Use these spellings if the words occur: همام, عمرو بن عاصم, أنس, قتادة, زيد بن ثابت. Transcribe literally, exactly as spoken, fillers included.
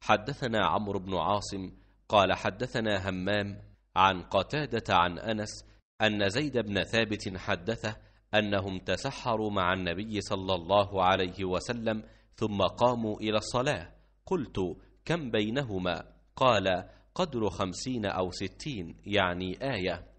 حدثنا عمرو بن عاصم قال حدثنا همام عن قتادة عن أنس أن زيد بن ثابت حدثه أنهم تسحروا مع النبي صلى الله عليه وسلم ثم قاموا إلى الصلاة. قلت: كم بينهما؟ قال: قدر خمسين أو ستين، يعني آية.